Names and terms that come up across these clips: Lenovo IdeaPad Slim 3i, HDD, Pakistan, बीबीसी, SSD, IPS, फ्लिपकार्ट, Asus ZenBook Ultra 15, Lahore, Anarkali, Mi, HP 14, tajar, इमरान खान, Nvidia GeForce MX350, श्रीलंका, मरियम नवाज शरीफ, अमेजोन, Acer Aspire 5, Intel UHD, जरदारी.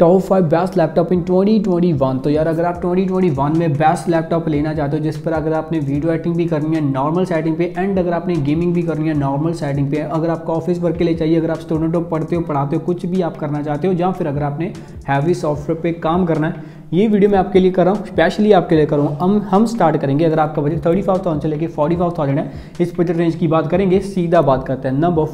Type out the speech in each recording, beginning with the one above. Top 5 best laptop इन 2021। तो यार अगर आप 2021 में बेस्ट लैपटॉप लेना चाहते हो, जिस पर अगर आपने वीडियो एडिटिंग भी करनी है नॉर्मल सेटिंग पे, एंड अगर आपने गेमिंग भी करनी है नॉर्मल सेटिंग पे, अगर आपको ऑफिस वर्क के लिए चाहिए, अगर आप स्टूडेंट हो, पढ़ते हो, पढ़ाते हो, कुछ भी आप करना चाहते हो, या फिर अगर आपने हैवी सॉफ्टवेयर पे काम करना है, ये वीडियो मैं आपके लिए कर रहा हूँ, स्पेशली आपके लिए कर रहा हूँ। हम स्टार्ट करेंगे। अगर आपका बजट 35,000 से लेकर 45,000 है, इस बजट रेंज की बात करेंगे। सीधा बात करते हैं नंबर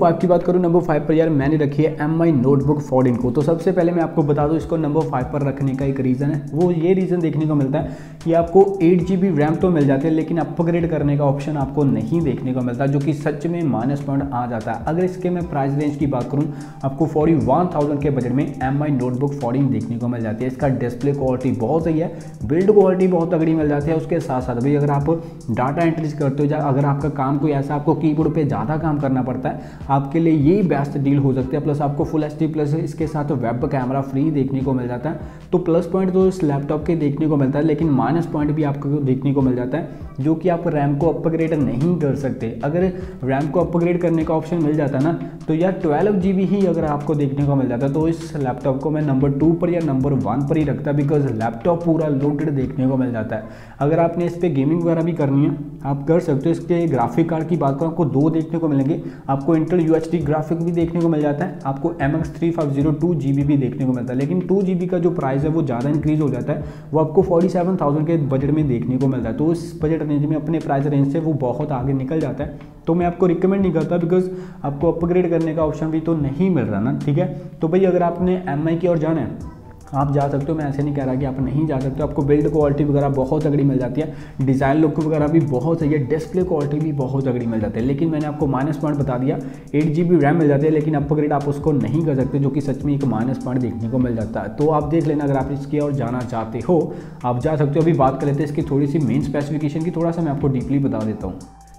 5 की बात करूँ। नंबर 5 पर यार मैंने रखी है Mi नोटबुक 14 को। तो सबसे पहले मैं आपको बता दूँ, इसको नंबर 5 पर रखने का एक रीज़न है। वो ये रीज़न देखने को मिलता है कि आपको 8GB रैम तो मिल जाती है, लेकिन अपग्रेड करने का ऑप्शन आपको नहीं देखने को मिलता, जो कि सच में माइनस पॉइंट आ जाता है। अगर इसके मैं प्राइस रेंज की बात करूँ, आपको 41,000 के बजट में Mi नोटबुक 14 देखने को मिल जाती है। इसका डिस्प्ले क्वालिटी बहुत सही है, बिल्ड क्वालिटी बहुत तगड़ी मिल जाती है। उसके साथ साथ भी अगर आप डाटा एंट्रीज करते हो, या अगर आपका काम कोई ऐसा आपको कीबोर्ड पे ज़्यादा काम करना पड़ता है, आपके लिए ये बेस्ट डील हो सकती है। प्लस आपको फुल एचडी प्लस इसके साथ वेब कैमरा फ्री देखने को मिल जाता है। तो प्लस पॉइंट तो इस लैपटॉप के देखने को मिलता है, लेकिन माइनस पॉइंट भी आपको देखने को मिल जाता है, जो कि आप रैम को अपग्रेड नहीं कर सकते। अगर रैम को अपग्रेड करने का ऑप्शन मिल जाता ना, तो यार 12GB ही अगर आपको देखने को मिल जाता, तो इस लैपटॉप को मैं नंबर 2 पर या नंबर 1 पर ही रखता, बिकॉज लैपटॉप पूरा लोडेड देखने को मिल जाता है। अगर आपने इस पर गेमिंग वगैरह भी करनी है, आप कर सकते हो। इसके ग्राफिक कार्ड की बात करें, आपको 2 देखने को मिलेंगे। आपको इंटेल UHD ग्राफिक भी देखने को मिल जाता है, आपको MX350 2GB भी देखने को मिलता है, लेकिन 2GB का जो प्राइस है वो ज़्यादा इंक्रीज हो जाता है, वो आपको 47,000 के बजट में देखने को मिलता है। तो इस बजट रेंज में अपने प्राइस रेंज से वो बहुत आगे निकल जाता है, तो मैं आपको रिकमेंड नहीं करता, बिकॉज आपको अपग्रेड करने का ऑप्शन भी तो नहीं मिल रहा ना। ठीक है, तो भाई अगर आपने MI की ओर जाना है, आप जा सकते हो। मैं ऐसे नहीं कह रहा कि आप नहीं जा सकते हो। आपको बिल्ड क्वालिटी वगैरह बहुत तगड़ी मिल जाती है, डिज़ाइन लुक वगैरह भी बहुत सही है, डिस्प्ले क्वालिटी भी बहुत तगड़ी मिल जाती है, लेकिन मैंने आपको माइनस पॉइंट बता दिया। 8GB रैम मिल जाती है, लेकिन अपग्रेड आप उसको नहीं कर सकते, जो कि सच में एक माइनस पॉइंट देखने को मिल जाता है। तो आप देख लेना, अगर आप इसकी और जाना चाहते हो आप जा सकते हो। अभी बात कर लेते हैं इसकी थोड़ी सी मेन स्पेसिफिकेशन की, थोड़ा सा मैं आपको डीपली बता देता हूँ।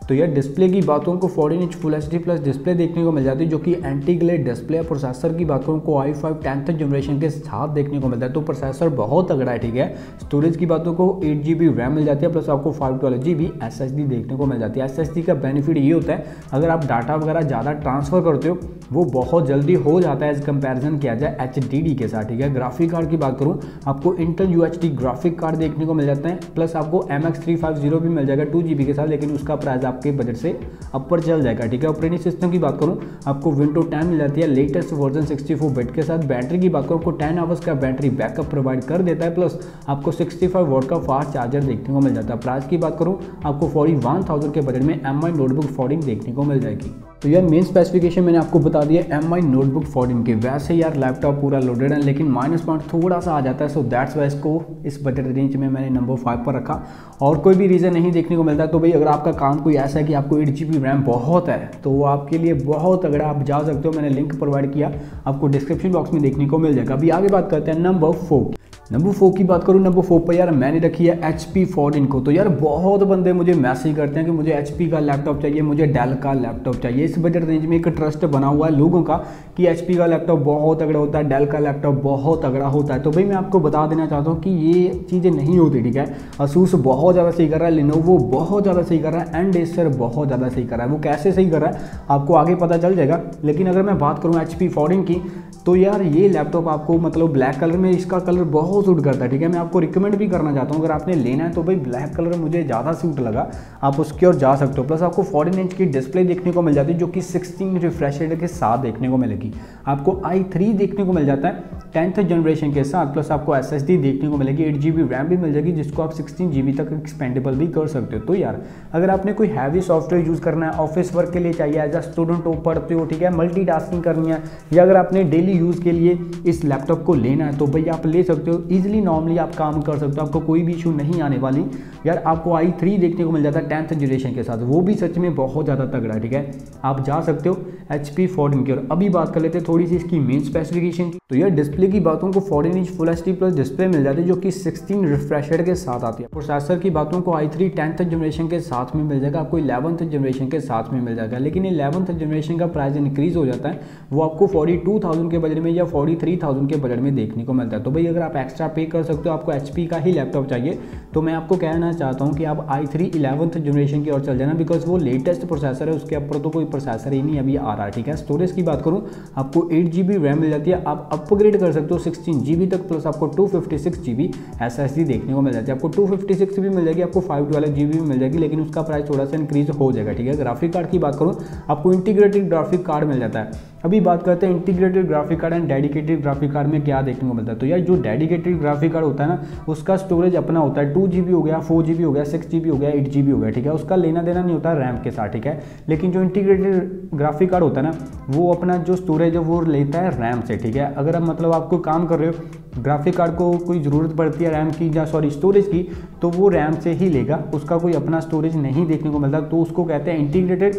तो यार डिस्प्ले की बातों को 14 inch full HD plus display देखने को मिल जाती है, जो कि एंटी ग्लेड डिस्प्ले है। प्रोसेसर की बात करूँ, को i5 10th जनरेशन के साथ देखने को मिलता है, तो प्रोसेसर बहुत तगड़ा है। ठीक है, स्टोरेज की बातों को 8GB रैम मिल जाती है, प्लस आपको 512GB SSD देखने को मिल जाती है। SSD का बेनिफिट ये होता है, अगर आप डाटा वगैरह ज़्यादा ट्रांसफर करते हो वो बहुत जल्दी हो जाता है, एज कंपेरिजन किया जाए HDD के साथ। ठीक है, ग्राफिक कार्ड की बात करूँ, आपको इंटेल UHD ग्राफिक कार्ड देखने को मिल जाता है, प्लस आपको MX350 भी मिल जाएगा 2GB के साथ, लेकिन उसका प्राइस आपके बजट से ऊपर चल जाएगा। ठीक है, ऑपरेटिंग सिस्टम की बात करूं, आपको विंडो 10 मिल जाती है लेटेस्ट वर्जन 64 बिट के साथ। बैटरी की बात करूं, आपको 10 आवर्स का बैटरी बैकअप प्रोवाइड कर देता है, प्लस आपको 65 वॉट का फास्ट चार्जर देखने को मिल जाता है। प्राइस की बात करूं, आपको 41,000 के बजट में Mi नोटबुक 14 देखने को मिल जाएगी। तो यार मेन स्पेसिफिकेशन मैंने आपको बता दिया Mi नोटबुक 14 के। वैसे यार लैपटॉप पूरा लोडेड है, लेकिन माइनस पॉइंट थोड़ा सा आ जाता है, सो दैट्स वाई इसको इस बजट रेंज में मैंने नंबर 5 पर रखा, और कोई भी रीज़न नहीं देखने को मिलता। तो भाई अगर आपका काम कोई ऐसा है कि आपको 8GB रैम बहुत है, तो वो आपके लिए बहुत तगड़ा, आप जा सकते हो। मैंने लिंक प्रोवाइड किया, आपको डिस्क्रिप्शन बॉक्स में देखने को मिल जाएगा। अभी आगे बात करते हैं नंबर 4 की। नंबर 4 की बात करूँ, नंबर 4 पर यार मैंने रखी है HP 14 को। तो यार बहुत बंदे मुझे मैसेज करते हैं कि मुझे HP का लैपटॉप चाहिए, मुझे डेल का लैपटॉप चाहिए। इस बजट रेंज में एक ट्रस्ट बना हुआ है लोगों का कि HP का लैपटॉप बहुत तगड़ा होता है, डेल का लैपटॉप बहुत तगड़ा होता है। तो भाई मैं आपको बता देना चाहता हूँ कि ये चीज़ें नहीं होती। ठीक है, Asus बहुत ज़्यादा सही कर रहा है, Lenovo बहुत ज़्यादा सही कर रहा है, एंड Acer बहुत ज़्यादा सही कर रहा है। वो कैसे सही कर रहा है आपको आगे पता चल जाएगा, लेकिन अगर मैं बात करूँ HP 14 की, तो यार ये लैपटॉप आपको मतलब ब्लैक कलर में इसका कलर बहुत सूट करता है। ठीक है, मैं आपको रिकमेंड भी करना चाहता हूँ, अगर आपने लेना है तो भाई ब्लैक कलर मुझे ज़्यादा सूट लगा, आप उसकी ओर जा सकते हो। प्लस आपको 14 इंच की डिस्प्ले देखने को मिल जाती है, जो कि 16 रिफ्रेश रेट के साथ देखने को मिलेगी। आपको i3 देखने को मिल जाता है 10th जनरेशन के साथ, प्लस आपको SSD देखने को मिलेगी, 8GB रैम भी मिल जाएगी, जिसको आप 16GB तक एक्सपेंडेबल भी कर सकते हो। तो यार अगर आपने कोई हैवी सॉफ्टवेयर यूज़ करना है, ऑफिस वर्क के लिए चाहिए, एज अ स्टूडेंट हो, पढ़ते हो, ठीक है, मल्टीटास्किंग करनी है, या अगर आपने डेली यूज़ के लिए इस लैपटॉप को लेना है, तो भाई आप ले सकते हो ईजिली। नॉर्मली आप काम कर सकते हो, आपको कोई भी इशू नहीं आने वाली। यार आपको i3 देखने को मिल जाता है 10th जनरेशन के साथ, वो भी सच में बहुत ज़्यादा तगड़ा है। ठीक है, आप जा सकते हो HP 14 की ओर। अभी बात कर लेते हैं थोड़ी सी इसकी मेन स्पेसिफिकेशन की। तो यार डिस्प्ले की बातों को 14 inch full HD plus display मिल जाती है, जो कि 16 रिफ्रेश रेट के साथ आती है। प्रोसेसर की बातों को i3 10th जनरेशन के साथ में मिल जाएगा, आपको 11th जनरेशन के साथ में मिल जाएगा, लेकिन 11th जनरेशन का प्राइस इंक्रीज़ हो जाता है, वो आपको 42,000 के बजट में या 43,000 के बजट में देखने को मिलता है। तो भाई अगर आप एक्स्ट्रा पे कर सकते हो, आपको HP का ही लैपटॉप चाहिए, तो मैं आपको कहना चाहता हूँ कि आप i3 11th जनरेशन की ओर चल जाना, बिकॉज वो लेटेस्ट प्रोसेसर है, उसके ऊपर तो कोई प्रोसेसर ही नहीं अभी रहा है, ठीक है। स्टोरेज की बात करूँ, आपको 8 GB रैम मिल जाती है, आप अपग्रेड कर सकते हो 16 GB तक, प्लस आपको 256 GB SSD देखने को मिल जाती है, आपको 256 GB मिल जाएगी, आपको 512 GB मिल जाएगी, लेकिन उसका प्राइस थोड़ा सा इंक्रीज हो जाएगा, ठीक है। ग्राफिक कार्ड की बात करूँ, आपको इंटीग्रेटेड ग्राफिक कार्ड मिल जाता है। अभी बात करते हैं integrated graphic card and dedicated graphic card में क्या देखने को मिलता है। तो यार जो डेडिकेटेड ग्राफिक कार्ड होता है ना, उसका स्टोरेज अपना होता है, 2 GB हो गया, 4 GB हो गया, 6 GB हो गया, 8 GB हो गया, ठीक है। उसका लेना देना नहीं होता रैम के साथ, ठीक है। लेकिन जो इंटीग्रेटेड ग्राफिक कार्ड होता है ना, वो अपना जो स्टोरेज है वो लेता है रैम से, ठीक है। अगर आप मतलब आपको काम कर रहे हो, ग्राफिक कार्ड को कोई ज़रूरत पड़ती है रैम की या सॉरी स्टोरेज की, तो वो रैम से ही लेगा, उसका कोई अपना स्टोरेज नहीं देखने को मिलता, तो उसको कहते हैं इंटीग्रेटेड।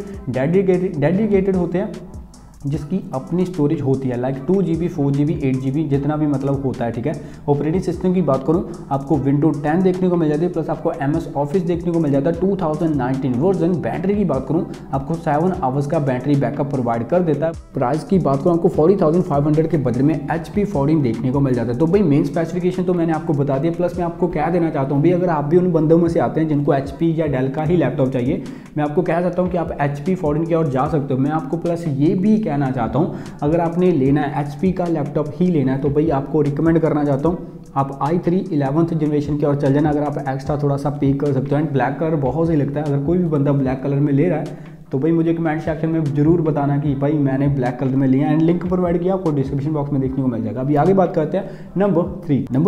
डेडिकेटेड होते हैं जिसकी अपनी स्टोरेज होती है, लाइक 2 GB, 4 GB, 8 GB, जितना भी मतलब होता है, ठीक है। ऑपरेटिंग सिस्टम की बात करूँ, आपको विंडो 10 देखने को मिल जाती है, प्लस आपको MS Office देखने को मिल जाता है 2019 वर्जन। बैटरी की बात करूँ, आपको 7 आवर्स का बैटरी बैकअप प्रोवाइड कर देता है। प्राइस की बात करूँ, आपको 40,500 के बदले में HP 14 देखने को मिल जाता है। तो भाई मेन स्पेसिफिकेशन तो मैंने आपको बता दिया, प्लस मैं आपको क्या देना चाहता हूँ भाई, अगर आप भी उन बंदों में से आते हैं जिनको HP या डेल का ही लैपटॉप चाहिए, मैं आपको कह सकता हूँ कि आप HP 14 की ओर जा सकते हो। मैं आपको प्लस ये भी कहना चाहता हूँ, अगर आपने लेना है HP का लैपटॉप ही लेना है, तो भाई आपको रिकमेंड करना चाहता हूँ आप i3 11th जनरेशन की ओर चल जाना, अगर आप एक्स्ट्रा थोड़ा सा पे कर सकते हो। एंड ब्लैक कलर बहुत ही लगता है, अगर कोई भी बंदा ब्लैक कलर में ले रहा है तो भाई मुझे कमेंट सेक्शन में जरूर बताना कि भाई मैंने ब्लैक कलर में लिया, एंड लिंक प्रोवाइड किया आपको डिस्क्रिप्शन बॉक्स में देखने को मिल जाएगा। अभी आगे बात करते हैं नंबर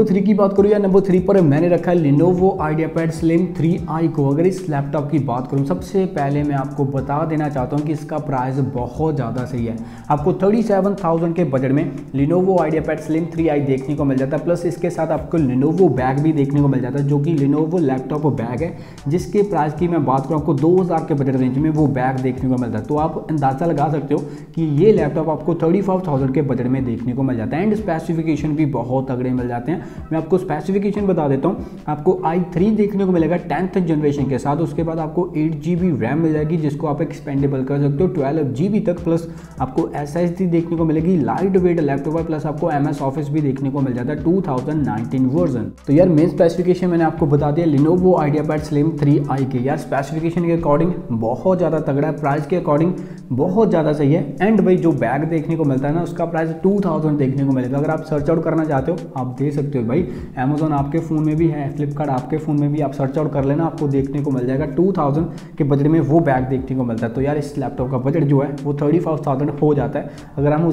3 की बात करूँ, या नंबर 3 पर मैंने रखा है Lenovo IdeaPad Slim 3i को। अगर इस लैपटॉप की बात करूँ, सबसे पहले मैं आपको बता देना चाहता हूँ कि इसका प्राइस बहुत ज़्यादा सही है, आपको 37,000 के बजट में Lenovo IdeaPad Slim 3i देखने को मिल जाता है। प्लस इसके साथ आपको Lenovo बैग भी देखने को मिल जाता है, जो कि Lenovo लैपटॉप बैग है, जिसके प्राइस की मैं बात करूँ आपको 2000 के बजट रेंज में वो देखने को मिलता है। तो आप अंदाजा लगा सकते हो कि ये लैपटॉप आपको 35,000 के बजट में देखने को मिल जाता है। एंड स्पेसिफिकेशन भी बहुत तगड़े मिल जाते हैं, मैं आपको स्पेसिफिकेशन बता देता हूँ। आपको i3 देखने को मिलेगा 10th जनरेशन के साथ, उसके बाद आपको 8 GB रैम मिल जाएगी, जिसको आप एक्सपेंडेबल कर सकते हो 12 GB तक, प्लस आपको SSD देखने को मिलेगी, लाइट वेट लैपटॉप है, प्लस आपको MS Office भी देखने को मिल जाता है 2019 वर्जन। तो यार मेन स्पेसिफिकेशन मैंने आपको बता दिया Lenovo IdeaPad Slim 3i के। यार स्पेसिफिकेशन के अकॉर्डिंग बहुत ज़्यादा तगड़ा, प्राइस के अकॉर्डिंग बहुत ज़्यादा सही है। एंड भाई जो बैग देखने को मिलता है ना, उसका प्राइस 2000 देखने को मिलेगा। अगर आप सर्च आउट करना चाहते हो आप दे सकते हो भाई, अमेजोन आपके फ़ोन में भी है, फ्लिपकार्ट आपके फ़ोन में भी, आप सर्च आउट कर लेना, आपको देखने को मिल जाएगा 2000 के बजट में वो बैग देखने को मिलता है। तो यार इस लैपटॉप का बजट जो है वो 35,000 हो जाता है, अगर हम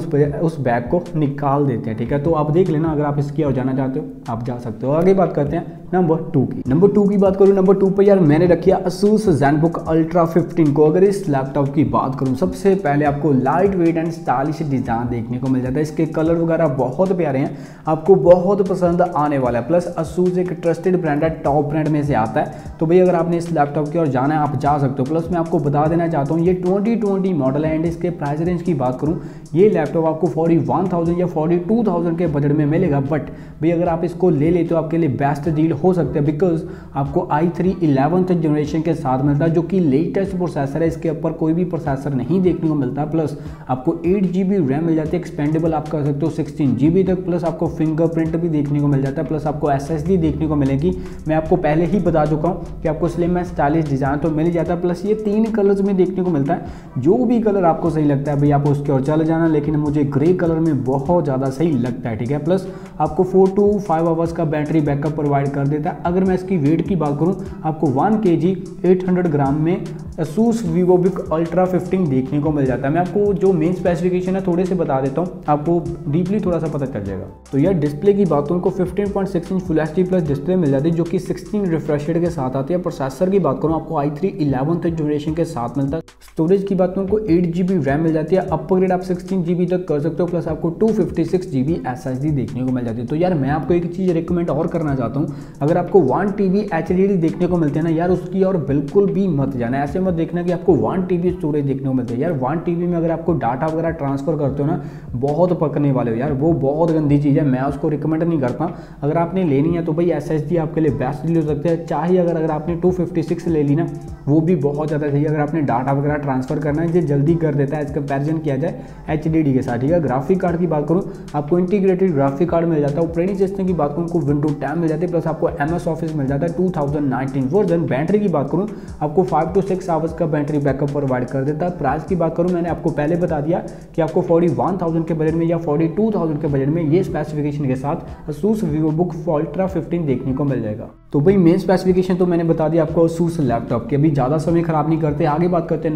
उस बैग को निकाल देते हैं, ठीक है। तो आप देख लेना, अगर आप इसकी ओर जाना चाहते हो आप जा सकते हो। आगे बात करते हैं नंबर 2 की। नंबर 2 की बात करूँ, नंबर 2 पर यार मैंने रखी है Asus ZenBook Ultra 15 को। अगर इस लैपटॉप की बात करूँ, सबसे पहले आपको light weight and stylish design देखने को मिल जाता है, इसके कलर वगैरह बहुत प्यारे हैं, आपको बहुत पसंद आने वाला है। प्लस Asus एक ट्रस्टेड ब्रांड है, टॉप ब्रांड में से आता है, तो भाई अगर आपने इस लैपटॉप की ओर जाना है आप जा सकते हो। प्लस मैं आपको बता देना चाहता हूँ ये 2020 मॉडल है, एंड इसके प्राइस रेंज की बात करूँ, ये लैपटॉप आपको 41,000 या 42,000 के बजट में मिलेगा। बट भाई अगर आप इसको ले लेते हो आपके लिए बेस्ट डील हो सकता है, बिकॉज आपको i3 11th जनरेशन के साथ मिलता है, जो कि लेटेस्ट प्रोसेसर है, इसके ऊपर कोई भी प्रोसेसर नहीं देखने को मिलता। प्लस आपको 8 GB रैम मिल जाती है, एक्सपेंडेबल आप कर सकते हो 16 GB तक, प्लस आपको फिंगरप्रिंट भी देखने को मिल जाता है, प्लस आपको SSD देखने को मिलेगी। मैं आपको पहले ही बता चुका हूँ कि आपको स्लिम में स्टाइलिश डिज़ाइन तो मिल जाता है, प्लस ये 3 कलर्स में देखने को मिलता है, जो भी कलर आपको सही लगता है भाई आप उसकी ओर चले जाना, लेकिन मुझे ग्रे कलर में बहुत ज़्यादा सही लगता है, ठीक है। प्लस आपको 4 to 5 आवर्स का बैटरी बैकअप प्रोवाइड कर देता है। अगर मैं इसकी वेट की बात करूँ, आपको 1 kg 800 ग्राम में Asus ZenBook Ultra 15 देखने को मिल जाता है। मैं आपको जो मेन स्पेसिफिकेशन है थोड़े से बता देता हूँ, आपको डीपली थोड़ा सा पता चल जाएगा। तो यार डिस्प्ले की बात करूँ, को 15.6 inch full HD plus display मिल जाती है, जो कि 16 रिफ्रेश रेट के साथ आती है। प्रोसेसर की बात करूँ, आपको i3 11th जनरेशन के साथ मिलता है। स्टोरेज की बात करूँ, को 8 GB रैम मिल जाती है, अपग्रेड आप 16 GB तक कर सकते हो, प्लस आपको 256 GB SSD देखने को मिल जाती है। तो यार मैं आपको एक चीज़ रिकमेंड और करना चाहता हूँ, अगर आपको 1 TB HDD देखने को मिलते हैं ना यार, उसकी और बिल्कुल भी मत जाना, ऐसे मत देखना कि आपको 1 TB स्टोरेज देखने को मिलता है। यार 1 TB में अगर आपको डाटा वगैरह ट्रांसफर करते हो ना, बहुत पकने वाले हो यार, वो बहुत गंदी चीज़ है, मैं उसको रिकमेंड नहीं करता। अगर आपने लेनी है तो भाई SSD आपके लिए बेस्ट डील हो सकता है, चाहे अगर आपने 256 ले ली ना, वो भी बहुत ज़्यादा सही है, अगर आपने डाटा वगैरह ट्रांसफर करना है, ये जल्दी कर देता है एज कंपेरिजन किया जाए HDD के साथ, ठीक है। ग्राफिक कार्ड की बात करूँ, आपको इंटीग्रेटेड ग्राफिक कार्ड मिल जाता है। पुरानी सिस्टम की बात करूँ आपको विंडो 10 मिल जाती है, प्लस आपको MS ऑफिस मिल जाता है 2019 वर्जन। बैटरी की बात करूँ आपको 5 से 6 आवर्स का बैटरी बैकअप प्रोवाइड कर देता है। प्राइस की बात करूँ मैंने आपको पहले बता दिया कि आपको 41,000 के बजट में या 42,000 के बजट में ये स्पेसिफिकेशन के साथ Asus ZenBook Ultra 15 देखने को मिल जाएगा। तो भाई मेन स्पेसिफिकेशन तो मैंने बता दिया आपको Asus लैपटॉप के। अभी ज़्यादा समय खराब नहीं करते, आगे बात करते हैं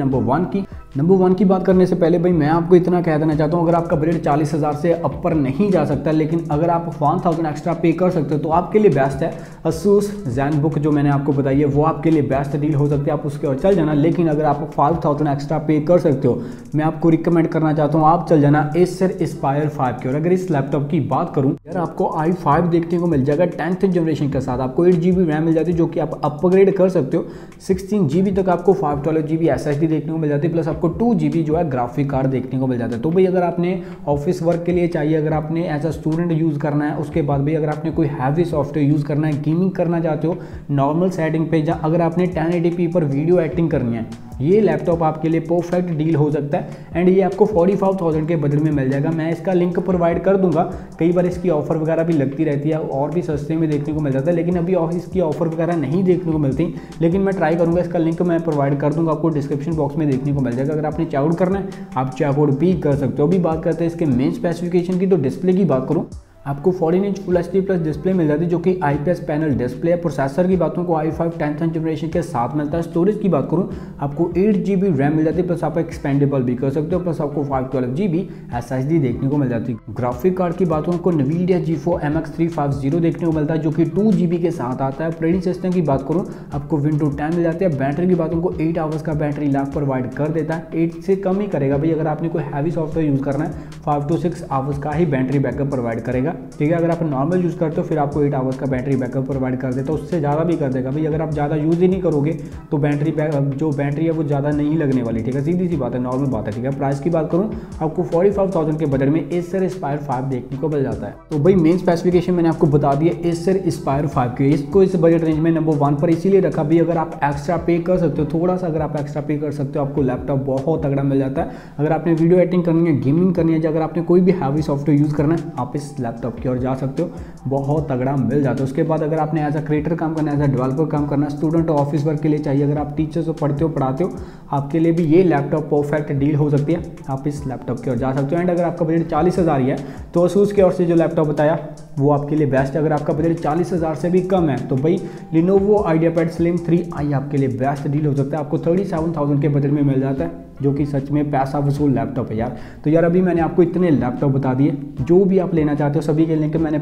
नंबर वन की बात करने से पहले भाई मैं आपको इतना कह देना चाहता हूँ, अगर आपका बजट 40,000 से ऊपर नहीं जा सकता लेकिन अगर आप 1,000 एक्स्ट्रा पे कर सकते हो तो आपके लिए बेस्ट है। Asus ZenBook जो मैंने आपको बताई है वो आपके लिए बेस्ट डील हो सकती है, आप उसके और चल जाना। लेकिन अगर आप 5,000 एक्स्ट्रा पे कर सकते हो, मैं आपको रिकमेंड करना चाहता हूँ आप चल जाना Acer Aspire 5 की। और अगर इस लैपटॉप की बात करूँ यार आपको i5 देखने को मिल जाएगा 10th जनरेशन के साथ। आपको 8GB रैम मिल जाती है जो कि आप अपग्रेड कर सकते हो 16GB तक। आपको 512GB SSD देखने को मिल जाती है, प्लस आपको 2GB जो है ग्राफिक कार्ड देखने को मिल जाता है। तो भाई अगर आपने ऑफिस वर्क के लिए चाहिए, अगर आपने एज अ स्टूडेंट यूज़ करना है, उसके बाद भाई अगर आपने कोई हैवी सॉफ्टवेयर यूज़ करना है, गेमिंग करना चाहते हो नॉर्मल सेटिंग पे, या अगर आपने 1080p पर वीडियो एडिटिंग करनी है, ये लैपटॉप आपके लिए परफेक्ट डील हो सकता है। एंड ये आपको 45,000 के बजट में मिल जाएगा। मैं इसका लिंक प्रोवाइड कर दूंगा, कई बार इसकी ऑफर वगैरह भी लगती रहती है और भी सस्ते में देखने को मिल जाता है, लेकिन अभी इसकी ऑफर वगैरह नहीं देखने को मिलती, लेकिन मैं ट्राई करूँगा, इसका लिंक मैं प्रोवाइड कर दूँगा, आपको डिस्क्रिप्शन बॉक्स में देखने को मिल जाएगा। अगर आपने चेकआउट करना है आप चेकआउट भी कर सकते हो। अभी बात करते हैं इसके मेन स्पेसिफिकेशन की। तो डिस्प्ले की बात करूँ आपको 14 inch full HD plus display मिल जाती है जो कि IPS पैनल डिस्प्ले है। प्रोसेसर की बातों को i5 10th जनरेशन के साथ मिलता है। स्टोरेज की बात करूं आपको 8GB रैम मिल जाती है, प्लस आप एक्सपेंडेबल भी कर सकते हो, प्लस आपको 512GB SSD देखने को मिल जाती है। ग्राफिक कार्ड की बातों को Nvidia GeForce MX350 देखने को मिलता है जो कि 2GB के साथ आता है। ऑपरेटिंग सिस्टम की बात करूँ आपको विंडो 10 मिल जाती है। बैटरी की बातों को 8 आवर्स का बैटरी लाइफ प्रोवाइड कर देता है, 8 से कम ही करेगा भाई। अगर आपने कोई हैवी सॉफ्टवेयर यूज़ करना है 5 से 6 आवर्स का ही बैटरी बैकअप प्रोवाइड करेगा, ठीक है। अगर आप नॉर्मल यूज़ करते हो फिर आपको 8 आवर्स का बैटरी बैकअप प्रोवाइड कर देता है, उससे ज़्यादा भी कर देगा भाई। अगर आप ज़्यादा यूज़ ही नहीं करोगे तो बैटरी है वो ज़्यादा नहीं लगने वाली, ठीक है, सीधी सी बात है, नॉर्मल बात है, ठीक है। प्राइस की बात करूँ आपको 45,000 के बजट में Acer Aspire 5 देखने को मिल जाता है। तो भाई मेन स्पेसिफिकेशन मैंने आपको बता दिया Acer Aspire 5 की। इसको इस बजट रेंज में नंबर 1 पर इसीलिए रखा भाई, अगर आप एक्स्ट्रा पे कर सकते हो थोड़ा सा, अगर आप एक्स्ट्रा पे कर सकते हो आपको लैपटॉप बहुत तगड़ा मिल जाता है। अगर आपने वीडियो एडिटिंग करनी है, गेमिंग करनी है, या अगर आपने कोई भी हैवी सॉफ्टवेयर यूज़ करना है आप इस लैपटॉप की ओर जा सकते हो, बहुत तगड़ा मिल जाता है। उसके बाद अगर आपने एज अ क्रिएटर काम करना है, एज अ डेवलपर काम करना, स्टूडेंट और ऑफिस वर्क के लिए चाहिए, अगर आप टीचर्स को पढ़ते हो पढ़ाते हो, आपके लिए भी ये लैपटॉप परफेक्ट डील हो सकती है, आप इस लैपटॉप की ओर जा सकते हो। एंड अगर आपका बजट 40,000 ही है तो Asus की ओर से जो लैपटॉप बताया वो आपके लिए बेस्ट है। अगर आपका बजट 40,000 से भी कम है तो भाई Lenovo IdeaPad Slim 3i आपके लिए बेस्ट डील हो सकता है। आपको 37,000 के बजट में मिल जाता है जो कि सच में पैसा वसूल लैपटॉप है यार। तो यार अभी मैंने आपको इतने लैपटॉप बता दिए, जो भी आप लेना चाहते हो सभी के लिंक मैंने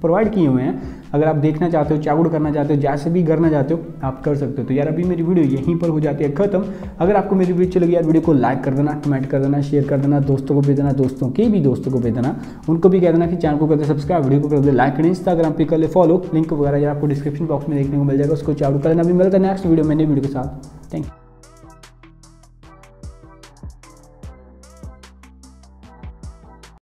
प्रोवाइड किए हुए हैं। अगर आप देखना चाहते हो, चेकआउट करना चाहते हो, जैसे भी करना चाहते हो आप कर सकते हो। तो यार अभी मेरी वीडियो यहीं पर हो जाती है खत्म। अगर आपको मेरी वीडियो अच्छी लगी यार वीडियो को लाइक कर देना, कमेंट कर देना, शेयर कर देना, दोस्तों को भेज देना, दोस्तों के भी दोस्तों को भेज देना, उनको भी कह देना कि चैनल को कर दे सब्सक्राइब, वीडियो को कर दे लाइक, इंस्टाग्राम पे कर ले फॉलो, लिंक वगैरह यार आपको डिस्क्रिप्शन बॉक्स में देखने को मिल जाएगा, उसको चेकआउट कर लेना। अभी मिलता है नेक्स्ट वीडियो में नई वीडियो के साथ। Thank you.